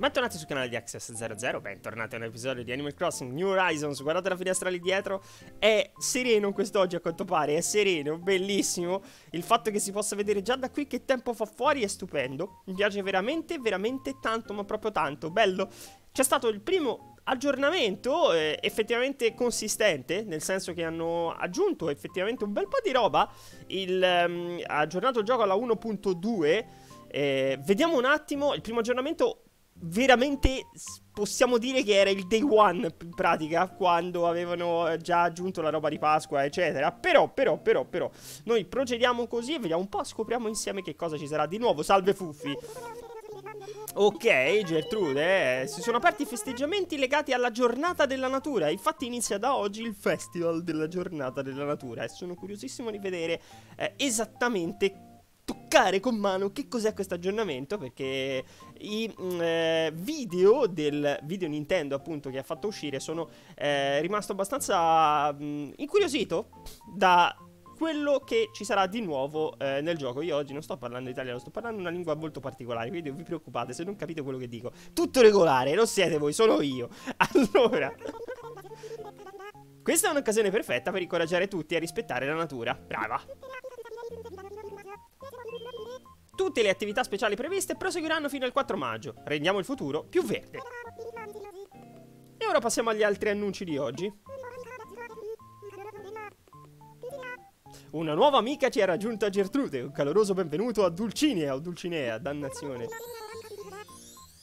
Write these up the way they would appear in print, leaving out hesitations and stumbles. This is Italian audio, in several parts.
Bentornati sul canale di Axios00, bentornati a un episodio di Animal Crossing New Horizons. Guardate la finestra lì dietro, è sereno quest'oggi a quanto pare, è sereno, bellissimo. Il fatto che si possa vedere già da qui che tempo fa fuori è stupendo. Mi piace veramente, veramente tanto, ma proprio tanto, bello. C'è stato il primo aggiornamento effettivamente consistente, nel senso che hanno aggiunto effettivamente un bel po' di roba. Ha aggiornato il gioco alla 1.2. Vediamo un attimo, il primo aggiornamento veramente possiamo dire che era il day one in pratica, quando avevano già aggiunto la roba di Pasqua eccetera. Però noi procediamo così e vediamo un po', scopriamo insieme che cosa ci sarà di nuovo. Salve Fuffi. Ok Gertrude, si sono aperti i festeggiamenti legati alla giornata della natura. Infatti inizia da oggi il festival della giornata della natura e sono curiosissimo di vedere esattamente toccare con mano che cos'è questo aggiornamento, perché i video del video Nintendo appunto che ha fatto uscire sono rimasto abbastanza incuriosito da quello che ci sarà di nuovo nel gioco. Io oggi non sto parlando italiano, sto parlando una lingua molto particolare, quindi non vi preoccupate se non capite quello che dico. Tutto regolare, non siete voi, sono io. Allora, questa è un'occasione perfetta per incoraggiare tutti a rispettare la natura. Brava. Tutte le attività speciali previste proseguiranno fino al 4 maggio. Rendiamo il futuro più verde. E ora passiamo agli altri annunci di oggi. Una nuova amica ci ha raggiunto a Gertrude. Un caloroso benvenuto a Dulcinea o Dulcinea, dannazione.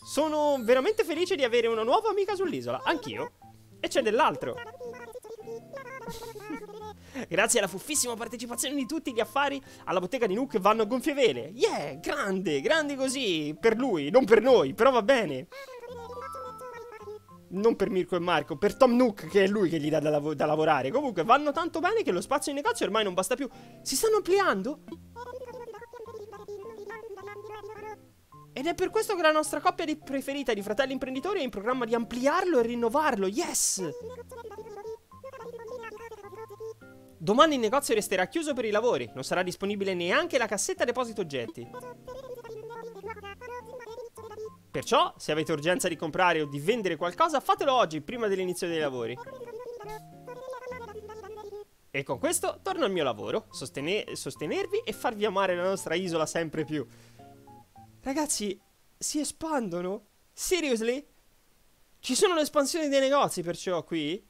Sono veramente felice di avere una nuova amica sull'isola. Anch'io. E c'è dell'altro. Grazie alla fuffissima partecipazione di tutti, gli affari alla bottega di Nook vanno a gonfie vele. Yeah, grande, grande così. Per lui, non per noi, però va bene. Non per Mirko e Marco, per Tom Nook, che è lui che gli dà da lavorare. Comunque vanno tanto bene che lo spazio in negozio ormai non basta più. Si stanno ampliando? Ed è per questo che la nostra coppia preferita di fratelli imprenditori è in programma di ampliarlo e rinnovarlo. Yes! Domani il negozio resterà chiuso per i lavori, non sarà disponibile neanche la cassetta deposito oggetti. Perciò, se avete urgenza di comprare o di vendere qualcosa, fatelo oggi, prima dell'inizio dei lavori. E con questo torno al mio lavoro, sostenervi e farvi amare la nostra isola sempre più. Ragazzi, si espandono? Seriously? Ci sono le espansioni dei negozi perciò qui?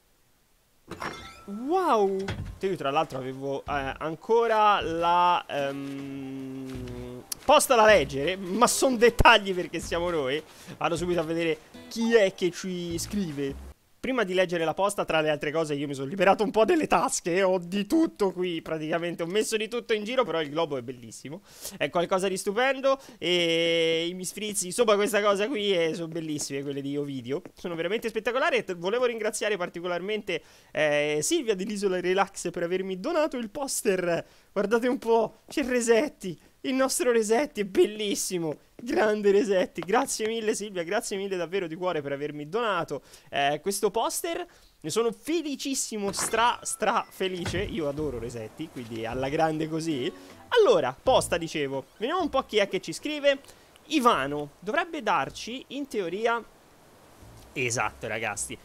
Wow! Io tra l'altro avevo ancora la posta da leggere, ma sono dettagli perché siamo noi. Vado subito a vedere chi è che ci scrive. Prima di leggere la posta, tra le altre cose, io mi sono liberato un po' delle tasche. Ho di tutto qui praticamente, ho messo di tutto in giro, però il globo è bellissimo. È qualcosa di stupendo e i misfrizzi sopra questa cosa qui sono bellissime, quelle di Ovidio. Sono veramente spettacolari e volevo ringraziare particolarmente Silvia dell'Isola Relax per avermi donato il poster. Guardate un po', c'è Resetti. Il nostro Resetti è bellissimo, grande Resetti, grazie mille Silvia, grazie mille davvero di cuore per avermi donato questo poster. Ne sono felicissimo, stra felice, io adoro Resetti, quindi alla grande così. Allora, posta dicevo, vediamo un po' chi è che ci scrive. Ivano, dovrebbe darci in teoria... Esatto ragazzi,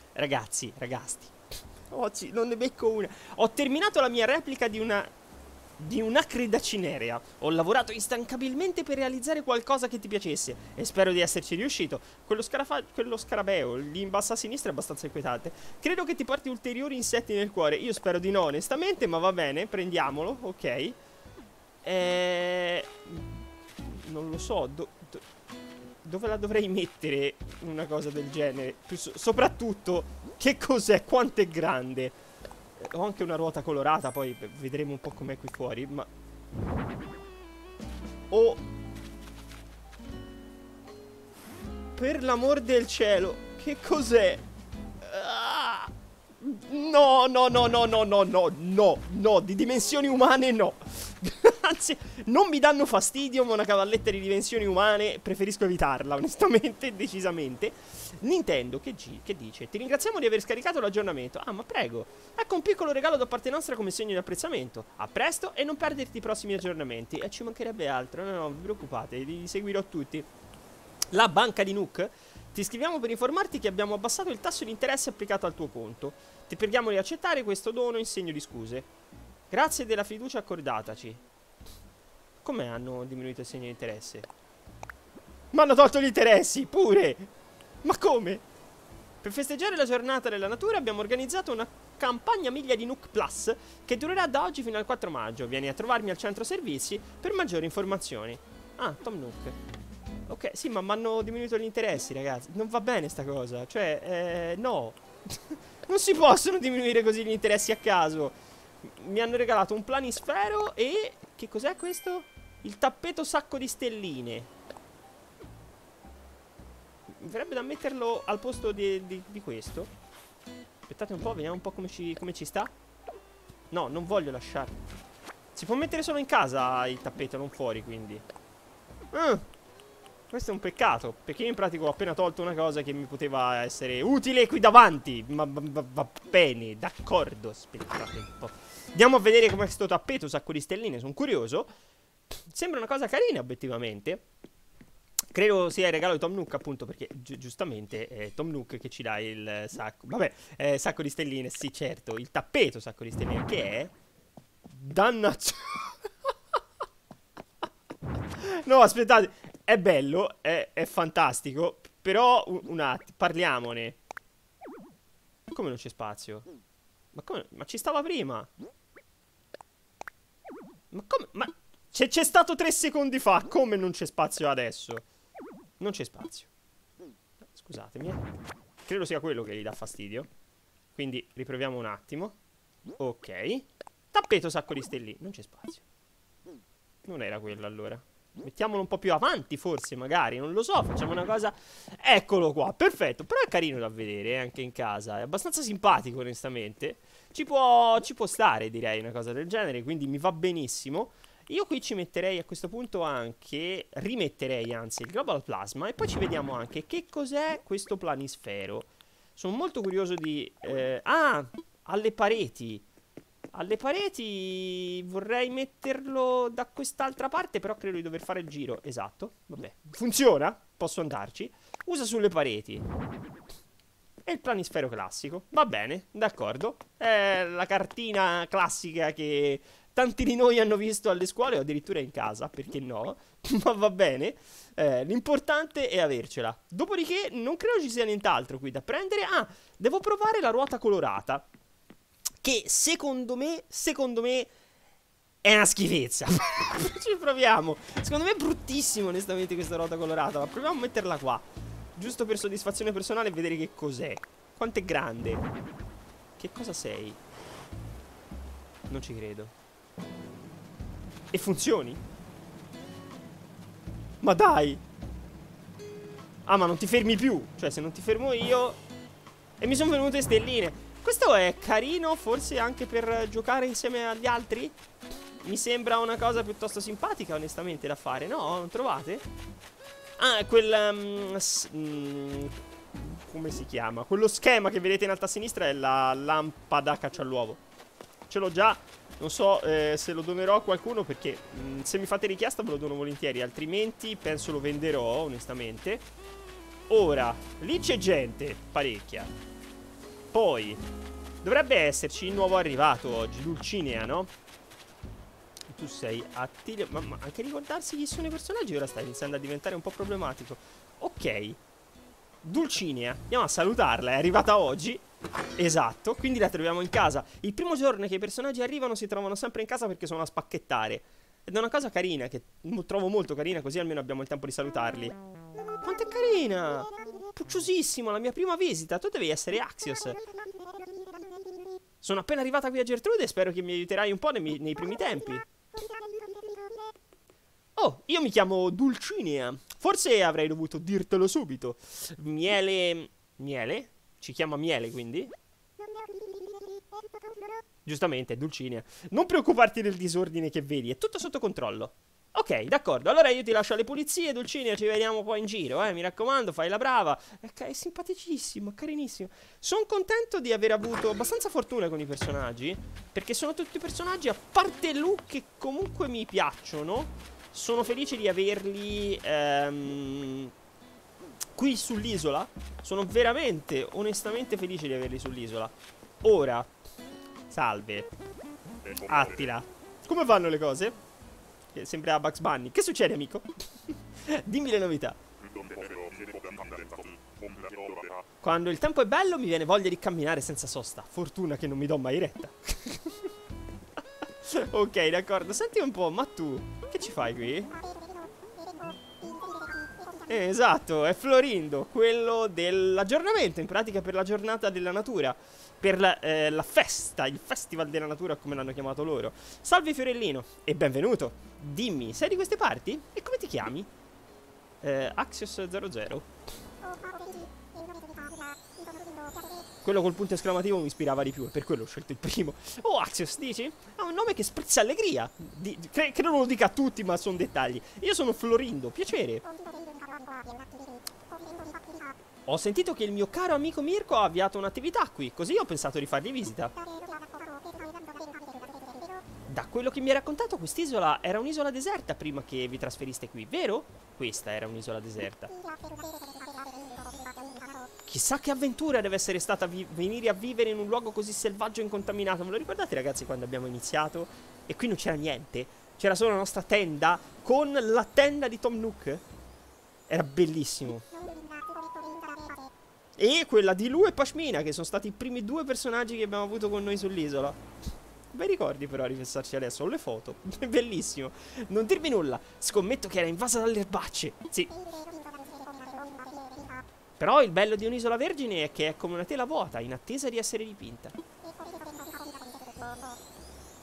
oggi non ne becco una. Ho terminato la mia replica di una credacinerea. Ho lavorato instancabilmente per realizzare qualcosa che ti piacesse e spero di esserci riuscito. Quello scarabeo lì in basso a sinistra è abbastanza inquietante. Credo che ti porti ulteriori insetti nel cuore. Io spero di no onestamente, ma va bene, prendiamolo, ok. Non lo so dove la dovrei mettere una cosa del genere. Soprattutto che cos'è, quanto è grande. Ho anche una ruota colorata, poi vedremo un po' com'è qui fuori, ma... Oh! Per l'amor del cielo, che cos'è? Ah! No, di dimensioni umane no. Anzi, non mi danno fastidio, ma una cavalletta di dimensioni umane preferisco evitarla, onestamente, decisamente. Nintendo, che dice? Ti ringraziamo di aver scaricato l'aggiornamento. Ah, ma prego. Ecco un piccolo regalo da parte nostra come segno di apprezzamento. A presto e non perderti i prossimi aggiornamenti. E ci mancherebbe altro, no, vi preoccupate, li seguirò tutti. La banca di Nook Ti scriviamo per informarti che abbiamo abbassato il tasso di interesse applicato al tuo conto. Ti preghiamo di accettare questo dono in segno di scuse. Grazie della fiducia accordataci. Come hanno diminuito il segno di interesse? Ma hanno tolto gli interessi, pure! Ma come? Per festeggiare la giornata della natura abbiamo organizzato una campagna Miglia di Nook Plus che durerà da oggi fino al 4 maggio. Vieni a trovarmi al centro servizi per maggiori informazioni. Ah, Tom Nook. Ok, sì, ma mi hanno diminuito gli interessi, ragazzi. Non va bene sta cosa. Cioè, no. Non si possono diminuire così gli interessi a caso. Mi hanno regalato un planisfero e... Che cos'è questo? Il tappeto sacco di stelline. Mi farebbe da metterlo al posto di questo. Aspettate un po', vediamo un po' come ci sta. No, non voglio lasciarlo. Si può mettere solo in casa il tappeto, non fuori, quindi. Questo è un peccato, perché io in pratica ho appena tolto una cosa che mi poteva essere utile qui davanti. Ma va bene, d'accordo, aspettate un po'. Andiamo a vedere com'è sto tappeto, sacco di stelline, sono curioso. Sembra una cosa carina, obiettivamente. Credo sia il regalo di Tom Nook, appunto, perché giustamente è Tom Nook che ci dà il sacco. Vabbè, sacco di stelline, sì, certo, il tappeto sacco di stelline, che è... Dannazzo... No, aspettate... È bello, è fantastico. Però un attimo, parliamone. Come non c'è spazio? Ma ci stava prima. Ma come? Ma c'è stato 3 secondi fa. Come non c'è spazio adesso? Non c'è spazio. Scusatemi, credo sia quello che gli dà fastidio. Quindi riproviamo un attimo. Ok. Tappeto sacco di stellini. Non c'è spazio. Non era quello allora. Mettiamolo un po' più avanti forse, magari. Non lo so, facciamo una cosa. Eccolo qua, perfetto. Però è carino da vedere, anche in casa. È abbastanza simpatico, onestamente. Ci può stare, direi, una cosa del genere. Quindi mi va benissimo. Io qui ci metterei a questo punto anche... Rimetterei, anzi, il Global Plasma. E poi ci vediamo anche che cos'è questo planisfero. Sono molto curioso di... Ah, alle pareti. Alle pareti vorrei metterlo da quest'altra parte, però credo di dover fare il giro. Esatto, vabbè. Funziona, posso andarci. Usa sulle pareti. E il planisfero classico. Va bene, d'accordo. È la cartina classica che tanti di noi hanno visto alle scuole o addirittura in casa, perché no? Ma va bene. L'importante è avercela. Dopodiché non credo ci sia nient'altro qui da prendere. Ah, devo provare la ruota colorata. Che secondo me è una schifezza. Ci proviamo. Secondo me è bruttissimo, onestamente, questa ruota colorata. Ma proviamo a metterla qua, giusto per soddisfazione personale, e vedere che cos'è. Quanto è grande. Che cosa sei? Non ci credo. E funzioni? Ma dai. Ah, ma non ti fermi più. Cioè, se non ti fermo io... E mi sono venute stelline. Questo è carino, forse anche per giocare insieme agli altri. Mi sembra una cosa piuttosto simpatica, onestamente, da fare, no? Non trovate? Ah, quel... come si chiama? Quello schema che vedete in alto a sinistra è la lampada caccia all'uovo. Ce l'ho già, non so se lo donerò a qualcuno, perché se mi fate richiesta ve lo dono volentieri. Altrimenti penso lo venderò, onestamente. Ora, lì c'è gente, parecchia. Poi dovrebbe esserci il nuovo arrivato oggi, Dulcinea, no? Tu sei Attilio. Mamma, anche ricordarsi chi sono i personaggi ora sta iniziando a diventare un po' problematico. Ok, Dulcinea, andiamo a salutarla, è arrivata oggi. Esatto, quindi la troviamo in casa. Il primo giorno che i personaggi arrivano si trovano sempre in casa perché sono a spacchettare. Ed è una cosa carina, che trovo molto carina, così almeno abbiamo il tempo di salutarli. Quanto è carina! Pucciosissimo, la mia prima visita. Tu devi essere Axios. Sono appena arrivata qui a Gertrude e spero che mi aiuterai un po' nei primi tempi. Oh, io mi chiamo Dulcinea. Forse avrei dovuto dirtelo subito. Miele... Miele? Ci chiama Miele, quindi? Giustamente, Dulcinea. Non preoccuparti del disordine che vedi, è tutto sotto controllo. Ok, d'accordo, allora io ti lascio alle pulizie, Dulcinea, ci vediamo poi in giro, mi raccomando, fai la brava. È simpaticissimo, carinissimo. Sono contento di aver avuto abbastanza fortuna con i personaggi, perché sono tutti personaggi, a parte Lu, che comunque mi piacciono. Sono felice di averli qui sull'isola. Sono veramente, onestamente felice di averli sull'isola. Ora, salve Attila, come vanno le cose? Sembra Bugs Bunny. Che succede, amico? Dimmi le novità. Quando il tempo è bello mi viene voglia di camminare senza sosta. Fortuna che non mi do mai retta. Ok, d'accordo. Senti un po', ma tu che ci fai qui? Esatto, è Florindo, quello dell'aggiornamento, in pratica per la giornata della natura, per la festa, il festival della natura come l'hanno chiamato loro. Salve Fiorellino e benvenuto. Dimmi, sei di queste parti? E come ti chiami? Axios00. Quello col punto esclamativo mi ispirava di più e per quello ho scelto il primo. Oh, Axios, dici? Ha un nome che sprizza allegria. Credo non lo dica a tutti, ma sono dettagli. Io sono Florindo, piacere. Ho sentito che il mio caro amico Mirko ha avviato un'attività qui, così ho pensato di fargli visita. Da quello che mi hai raccontato, quest'isola era un'isola deserta prima che vi trasferiste qui, vero? Questa era un'isola deserta. Chissà che avventura deve essere stata venire a vivere in un luogo così selvaggio e incontaminato. Ve lo ricordate, ragazzi, quando abbiamo iniziato? E qui non c'era niente. C'era solo la nostra tenda con la tenda di Tom Nook. Era bellissimo. E quella di lui e Pashmina, che sono stati i primi due personaggi che abbiamo avuto con noi sull'isola. Beh, ricordi però di pensarci adesso, ho le foto. Bellissimo. Non dirmi nulla, scommetto che era invasa dalle erbacce. Sì. Però il bello di un'isola vergine è che è come una tela vuota, in attesa di essere dipinta.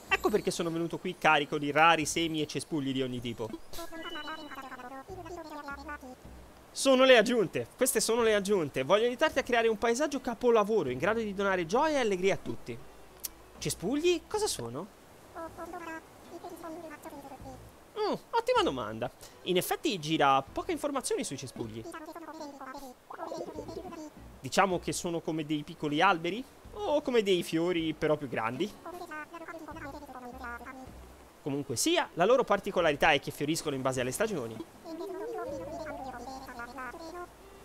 Ecco perché sono venuto qui carico di rari semi e cespugli di ogni tipo. Sono le aggiunte, queste sono le aggiunte. Voglio aiutarti a creare un paesaggio capolavoro, in grado di donare gioia e allegria a tutti. Cespugli? Cosa sono? Ottima domanda. In effetti gira poche informazioni sui cespugli. Diciamo che sono come dei piccoli alberi o come dei fiori però più grandi. Comunque sia, la loro particolarità è che fioriscono in base alle stagioni.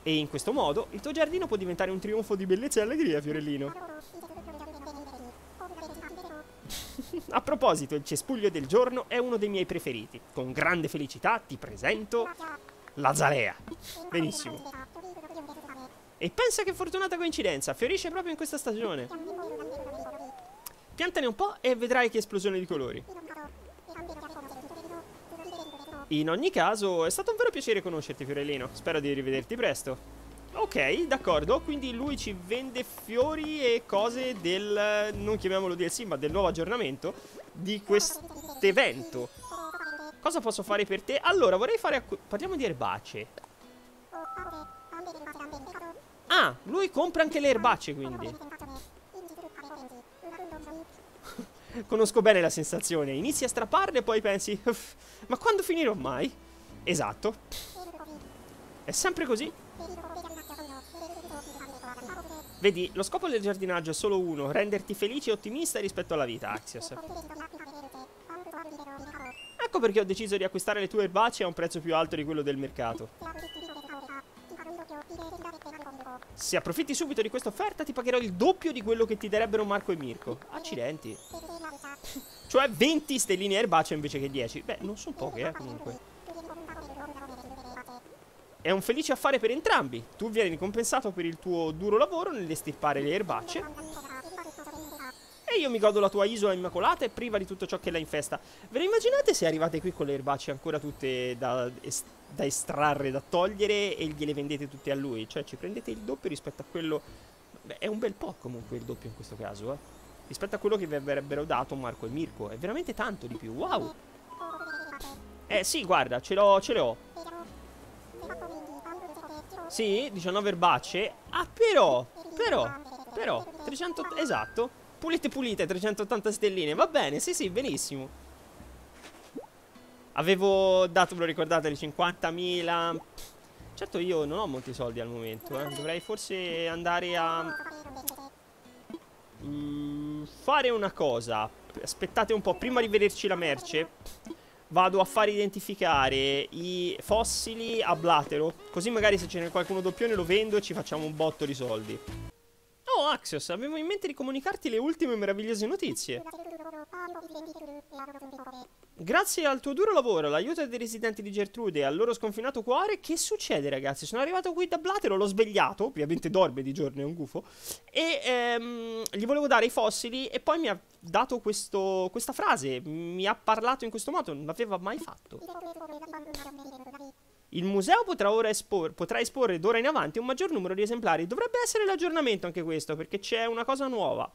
E in questo modo il tuo giardino può diventare un trionfo di bellezza e allegria, Fiorellino. A proposito, il cespuglio del giorno è uno dei miei preferiti. Con grande felicità ti presento l'azalea. Benissimo. E pensa che fortunata coincidenza, fiorisce proprio in questa stagione. Piantane un po' e vedrai che esplosione di colori. In ogni caso, è stato un vero piacere conoscerti, Fiorellino. Spero di rivederti presto. Ok, d'accordo, quindi lui ci vende fiori e cose del... non chiamiamolo DLC, ma del nuovo aggiornamento di quest'evento. Cosa posso fare per te? Allora, vorrei fare... parliamo di erbacee. Ah, lui compra anche le erbacee, quindi. Conosco bene la sensazione. Inizi a strapparle e poi pensi, ma quando finirò mai? Esatto. È sempre così. Vedi, lo scopo del giardinaggio è solo uno: renderti felice e ottimista rispetto alla vita, Axios. Ecco perché ho deciso di acquistare le tue erbacee a un prezzo più alto di quello del mercato. Se approfitti subito di questa offerta ti pagherò il doppio di quello che ti darebbero Marco e Mirko. Accidenti. Cioè 20 stelline erbacee invece che 10. Beh, non sono poche, comunque. È un felice affare per entrambi. Tu vieni ricompensato per il tuo duro lavoro nell'estirpare le erbacee e io mi godo la tua isola immacolata e priva di tutto ciò che la infesta. Ve lo immaginate se arrivate qui con le erbacee ancora tutte da estrarre, da togliere, e gliele vendete tutte a lui? Cioè ci prendete il doppio rispetto a quello... Beh, è un bel po' comunque il doppio in questo caso, eh. Rispetto a quello che vi avrebbero dato Marco e Mirko. È veramente tanto di più, wow. Eh sì, guarda, ce le ho. Sì, 19 erbacee. Ah, però 300, esatto. Pulite, 380 stelline, va bene, sì, benissimo. Avevo dato, ve lo ricordate, le 50.000. Certo io non ho molti soldi al momento, eh. Dovrei forse andare a fare una cosa. Aspettate un po', prima di vederci la merce. vado a far identificare i fossili a Blatero, così magari se ce n'è qualcuno doppione lo vendo e ci facciamo un botto di soldi. Oh Axios, avevo in mente di comunicarti le ultime meravigliose notizie. Grazie al tuo duro lavoro, l'aiuto dei residenti di Gertrude e al loro sconfinato cuore. Che succede ragazzi? Sono arrivato qui da Blatero, l'ho svegliato, ovviamente dorme di giorno, è un gufo. E gli volevo dare i fossili e poi mi ha dato questa frase. Mi ha parlato in questo modo, non l'aveva mai fatto. Il museo potrà ora esporre d'ora in avanti un maggior numero di esemplari. Dovrebbe essere l'aggiornamento anche questo, perché c'è una cosa nuova.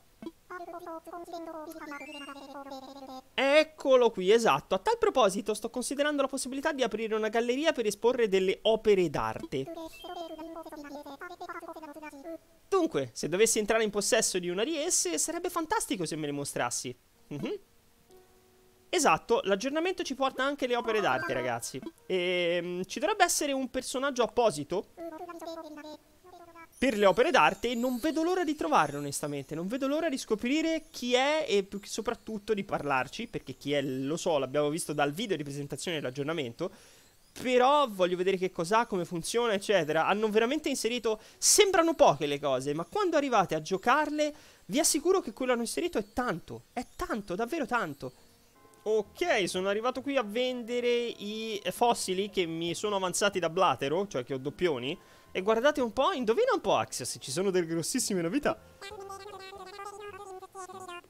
Eccolo qui, esatto. A tal proposito sto considerando la possibilità di aprire una galleria per esporre delle opere d'arte. Dunque, se dovessi entrare in possesso di una di esse, sarebbe fantastico se me le mostrassi. Esatto, l'aggiornamento ci porta anche le opere d'arte, ragazzi. Ci dovrebbe essere un personaggio apposito per le opere d'arte, non vedo l'ora di trovarlo onestamente, non vedo l'ora di scoprire chi è e soprattutto di parlarci, perché chi è lo so, l'abbiamo visto dal video di presentazione dell'aggiornamento, però voglio vedere che cos'ha, come funziona eccetera. Hanno veramente inserito, sembrano poche le cose, ma quando arrivate a giocarle vi assicuro che quello che hanno inserito è tanto, davvero tanto. Ok, sono arrivato qui a vendere i fossili che mi sono avanzati da Blatero, cioè che ho doppioni. E guardate un po', indovina un po' Axios, ci sono delle grossissime novità.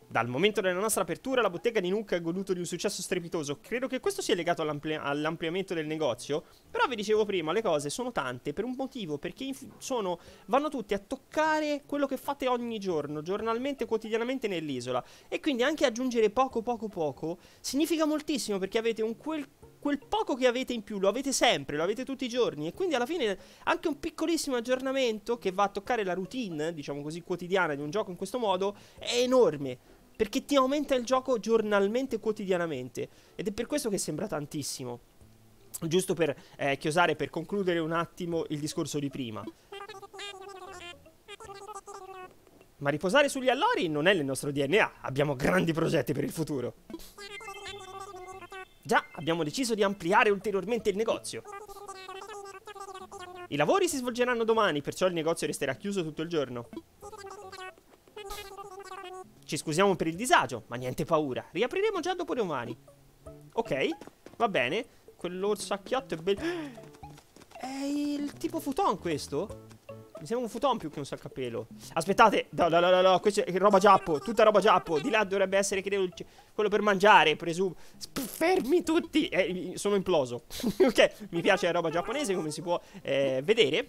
Dal momento della nostra apertura la bottega di Nook ha goduto di un successo strepitoso. Credo che questo sia legato all'ampliamento del negozio. Però vi dicevo prima, le cose sono tante per un motivo, perché vanno tutti a toccare quello che fate ogni giorno, giornalmente, quotidianamente nell'isola. E quindi anche aggiungere poco poco poco significa moltissimo, perché avete quel poco che avete in più lo avete sempre, lo avete tutti i giorni. E quindi alla fine anche un piccolissimo aggiornamento che va a toccare la routine, diciamo così, quotidiana di un gioco in questo modo è enorme, perché ti aumenta il gioco giornalmente e quotidianamente. Ed è per questo che sembra tantissimo. Giusto per chiosare, per concludere un attimo il discorso di prima. Ma riposare sugli allori non è nel nostro DNA. Abbiamo grandi progetti per il futuro. Già, abbiamo deciso di ampliare ulteriormente il negozio. I lavori si svolgeranno domani, perciò il negozio resterà chiuso tutto il giorno. Ci scusiamo per il disagio, ma niente paura, riapriremo già dopo domani. Ok, va bene. Quell'orso a chiotto è bello. È il tipo futon questo? Mi sembra un futon più che un saccappello. Aspettate, no, questa è roba giappo, tutta roba giappo. Di là dovrebbe essere, credo, quello per mangiare, presumo. Fermi tutti, sono imploso. Ok, mi piace la roba giapponese, come si può vedere,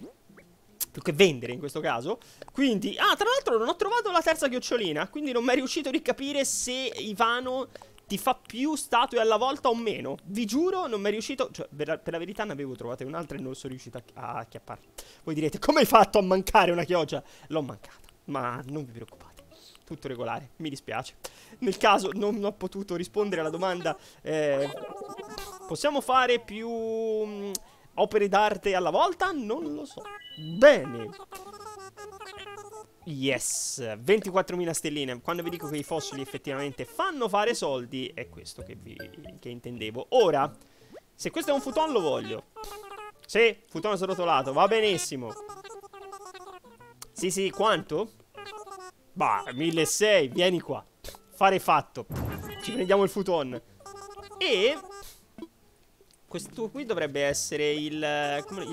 più che vendere in questo caso. Quindi, ah, tra l'altro non ho trovato la terza chiocciolina, quindi non mi è riuscito di capire se Ivano ti fa più statue alla volta o meno. Vi giuro, non mi è riuscito. Cioè, per la verità ne avevo trovate un'altra e non sono riuscito a acchiapparla. Voi direte, come hai fatto a mancare una chioggia? L'ho mancata, ma non vi preoccupate, tutto regolare, mi dispiace. Nel caso non ho potuto rispondere alla domanda possiamo fare più opere d'arte alla volta? Non lo so. Bene. Yes, 24.000 stelline. Quando vi dico che i fossili effettivamente fanno fare soldi, è questo che intendevo. Ora, se questo è un futon lo voglio. Sì, futon srotolato, va benissimo. Sì, quanto? Bah, 1.600, vieni qua. Fare fatto. Ci prendiamo il futon. E questo qui dovrebbe essere il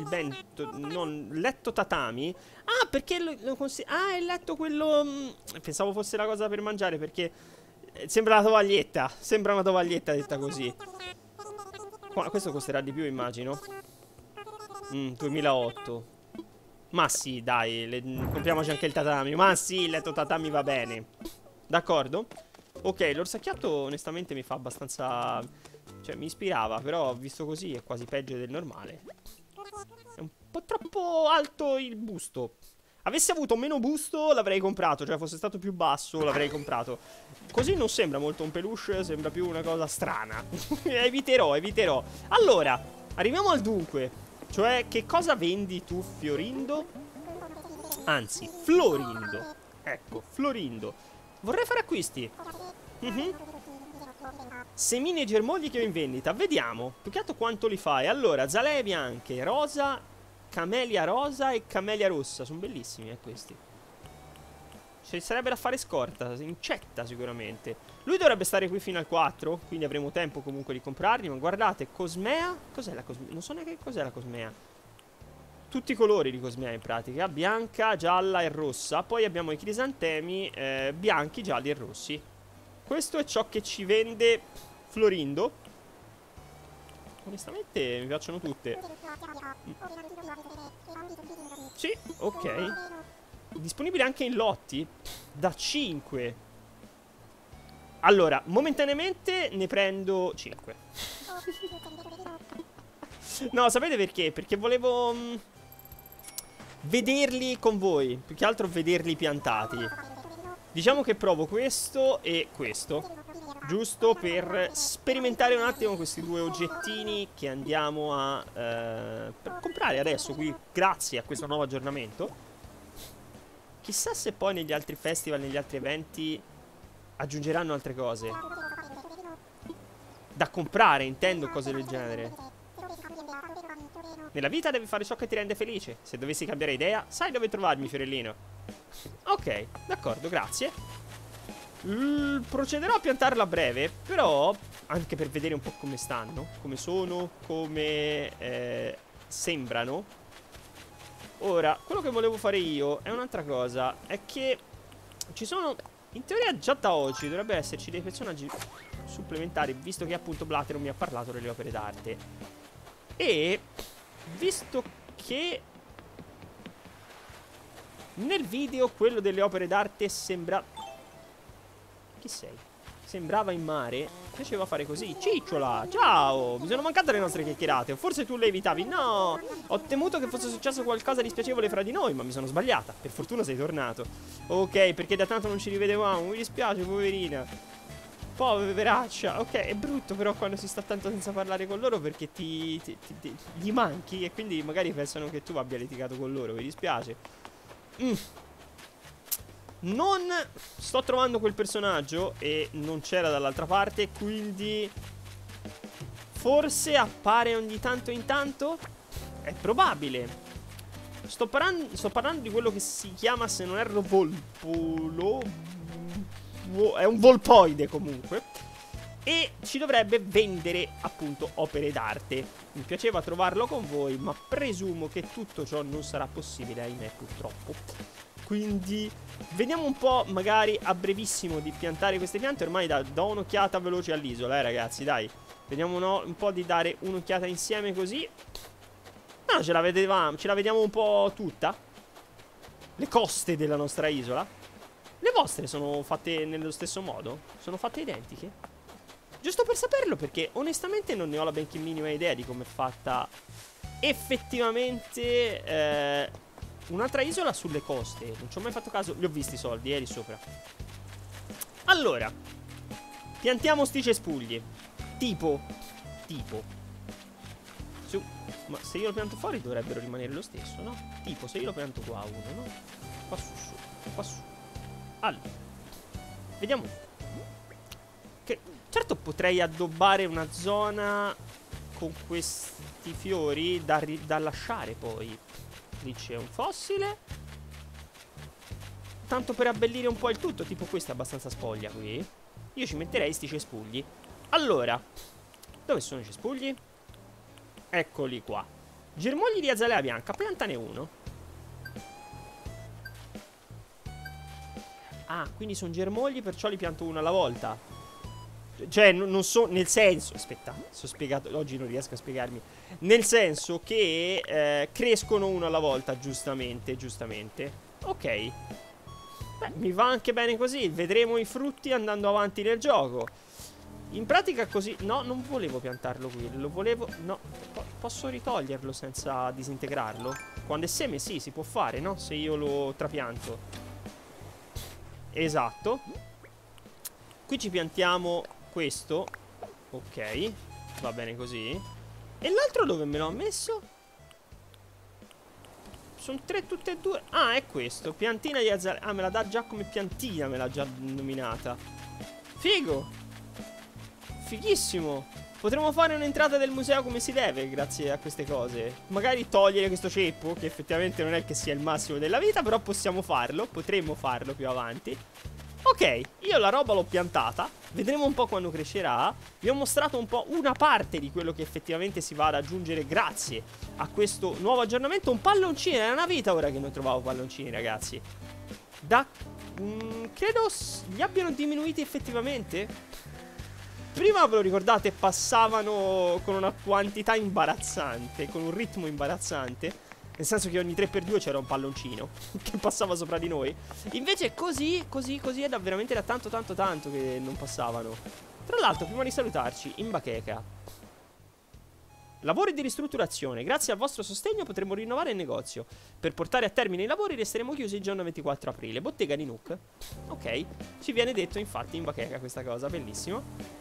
bento, non, letto tatami. Ah, perché ah, è il letto quello. Pensavo fosse la cosa per mangiare, perché sembra una tovaglietta. Sembra una tovaglietta detta così. Questo costerà di più, immagino. 2008. Ma sì, dai, compriamoci anche il tatami. Ma sì, il letto tatami va bene. D'accordo. Ok, l'orsacchiato onestamente mi fa abbastanza, cioè mi ispirava, però visto così è quasi peggio del normale. È un po' troppo alto il busto. Avessi avuto meno busto l'avrei comprato, cioè fosse stato più basso l'avrei comprato. Così non sembra molto un peluche, sembra più una cosa strana. Eviterò. Allora, arriviamo al dunque. Cioè, che cosa vendi tu, Florindo? Anzi, Florindo. Ecco, Florindo. Vorrei fare acquisti. Semini e germogli che ho in vendita. Vediamo, più che altro quanto li fai. Allora, zalea bianche, rosa, camelia rosa e camelia rossa. Sono bellissimi, questi. Ci sarebbe da fare scorta, incetta sicuramente. Lui dovrebbe stare qui fino al 4, quindi avremo tempo comunque di comprarli. Ma guardate, Cosmea. Cos'è la Cosmea? Non so neanche cos'è la Cosmea. Tutti i colori di Cosmea in pratica. Bianca, gialla e rossa. Poi abbiamo i crisantemi bianchi, gialli e rossi. Questo è ciò che ci vende Florindo. Onestamente mi piacciono tutte. Sì, ok. Disponibile anche in lotti da 5. Allora, momentaneamente ne prendo 5. No, sapete perché? Perché volevo vederli con voi. Più che altro vederli piantati. Diciamo che provo questo e questo, giusto per sperimentare un attimo questi due oggettini che andiamo a comprare adesso qui grazie a questo nuovo aggiornamento. Chissà se poi negli altri festival, negli altri eventi aggiungeranno altre cose da comprare, intendo, cose del genere. Nella vita devi fare ciò che ti rende felice. Se dovessi cambiare idea, sai dove trovarmi, fiorellino. Ok, d'accordo, grazie. Procederò a piantarla a breve, però anche per vedere un po' come stanno, come sono, come sembrano. Ora, quello che volevo fare io è un'altra cosa, è che ci sono, in teoria già da oggi dovrebbe esserci dei personaggi supplementari, visto che appunto Blatero mi ha parlato delle opere d'arte. E visto che nel video quello delle opere d'arte sembra... Chi sei? Sembrava in mare. Piaceva fare così. Cicciola, ciao. Mi sono mancate le nostre chiacchierate. O forse tu le evitavi. No, ho temuto che fosse successo qualcosa di spiacevole fra di noi, ma mi sono sbagliata. Per fortuna sei tornato. Ok, perché da tanto non ci rivedevamo. Mi dispiace, poverina. Poveraccia. Ok, è brutto però quando si sta tanto senza parlare con loro, perché gli manchi e quindi magari pensano che tu abbia litigato con loro. Mi dispiace. Non sto trovando quel personaggio e non c'era dall'altra parte, quindi forse appare ogni tanto in tanto? È probabile. Sto parlando di quello che si chiama, se non erro, Volpolo. È un volpoide comunque. E ci dovrebbe vendere appunto opere d'arte. Mi piaceva trovarlo con voi, ma presumo che tutto ciò non sarà possibile, ahimè, purtroppo. Quindi vediamo un po' magari a brevissimo di piantare queste piante. Ormai do un'occhiata veloce all'isola, ragazzi, dai. Vediamo un po' di dare un'occhiata insieme così. No, ce la vediamo un po' tutta. Le coste della nostra isola. Le vostre sono fatte nello stesso modo? Sono fatte identiche? Giusto per saperlo, perché onestamente non ne ho la benché minima idea di come è fatta effettivamente... Un'altra isola sulle coste. Non ci ho mai fatto caso. Li ho visti i soldi, lì sopra. Allora, piantiamo sti cespugli. Tipo. Su. Ma se io lo pianto fuori dovrebbero rimanere lo stesso, no? Tipo, se io lo pianto qua uno, no? Qua su. Qua su. Allora, vediamo. Che certo potrei addobbare una zona con questi fiori da lasciare poi. Lì c'è un fossile, tanto per abbellire un po' il tutto. Tipo questa è abbastanza spoglia qui. Io ci metterei sti cespugli. Allora, dove sono i cespugli? Eccoli qua. Germogli di azalea bianca, piantane uno. Ah, quindi sono germogli, perciò li pianto uno alla volta. Cioè, non so, nel senso... Aspetta, oggi non riesco a spiegarmi. Nel senso che crescono uno alla volta, giustamente. Ok. Beh, mi va anche bene così. Vedremo i frutti andando avanti nel gioco. In pratica così... No, non volevo piantarlo qui. Lo volevo... No, posso ritoglierlo senza disintegrarlo? Quando è seme, sì, si può fare, no? Se io lo trapianto. Esatto. Qui ci piantiamo... questo. Ok, va bene così. E l'altro dove me l'ho messo? Sono tre tutte e due. Ah, è questo. Piantina di azalea. Ah, me la dà già come piantina. Me l'ha già nominata. Figo. Fighissimo. Potremmo fare un'entrata del museo come si deve grazie a queste cose. Magari togliere questo ceppo, che effettivamente non è che sia il massimo della vita, però possiamo farlo, potremmo farlo più avanti. Ok, io la roba l'ho piantata, vedremo un po' quando crescerà. Vi ho mostrato un po' una parte di quello che effettivamente si va ad aggiungere grazie a questo nuovo aggiornamento. Un palloncino, era una vita ora che non trovavo palloncini, ragazzi. Credo li abbiano diminuiti effettivamente. Prima, ve lo ricordate, passavano con una quantità imbarazzante, con un ritmo imbarazzante, nel senso che ogni 3×2 c'era un palloncino che passava sopra di noi. Invece così è da veramente da tanto che non passavano. Tra l'altro, prima di salutarci, in bacheca: lavori di ristrutturazione. Grazie al vostro sostegno potremo rinnovare il negozio. Per portare a termine i lavori resteremo chiusi il giorno 24 aprile. Bottega di Nook. Ok, ci viene detto infatti in bacheca questa cosa, bellissimo.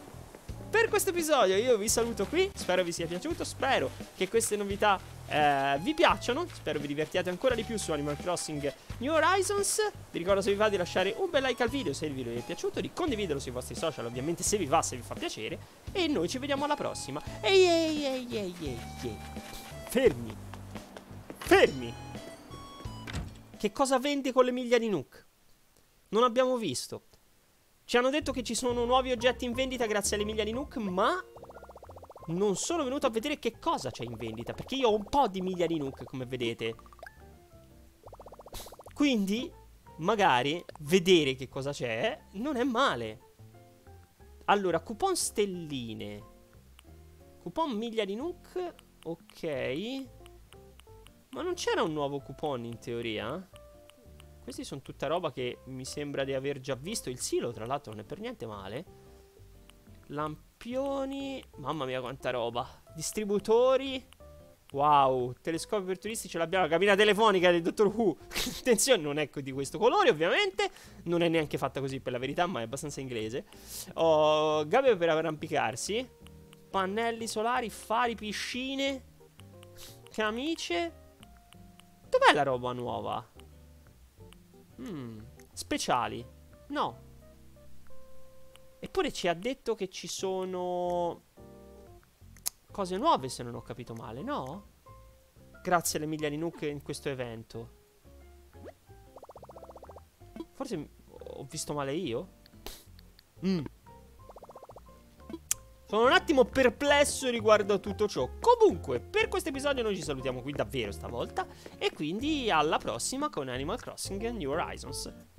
Per questo episodio io vi saluto qui, spero vi sia piaciuto, spero che queste novità vi piacciono, spero vi divertiate ancora di più su Animal Crossing New Horizons. Vi ricordo, se vi va, di lasciare un bel like al video se il video vi è piaciuto, di condividerlo sui vostri social ovviamente se vi va, se vi fa piacere, e noi ci vediamo alla prossima. Ehi. Fermi. Che cosa vendi con le miglia di Nook? Non abbiamo visto. Ci hanno detto che ci sono nuovi oggetti in vendita grazie alle miglia di Nook, ma non sono venuto a vedere che cosa c'è in vendita, perché io ho un po' di miglia di Nook, come vedete. Quindi, magari, vedere che cosa c'è non è male. Allora, coupon stelline. Coupon miglia di Nook, ok. Ma non c'era un nuovo coupon in teoria? Questi sono tutta roba che mi sembra di aver già visto. Il silo, tra l'altro, non è per niente male. Lampioni. Mamma mia, quanta roba. Distributori. Wow. Telescopi per turisti, ce l'abbiamo. La cabina telefonica del Dottor Who. Attenzione, non è di questo colore, ovviamente. Non è neanche fatta così, per la verità, ma è abbastanza inglese. Oh, gabbia per arrampicarsi. Pannelli solari, fari, piscine. Camicie. Dov'è la roba nuova? Speciali. No. Eppure ci ha detto che ci sono cose nuove, se non ho capito male, no? Grazie alle miglia di Nook in questo evento. Forse ho visto male io. Sono un attimo perplesso riguardo a tutto ciò. Comunque, per questo episodio noi ci salutiamo qui davvero stavolta. E quindi alla prossima con Animal Crossing New Horizons.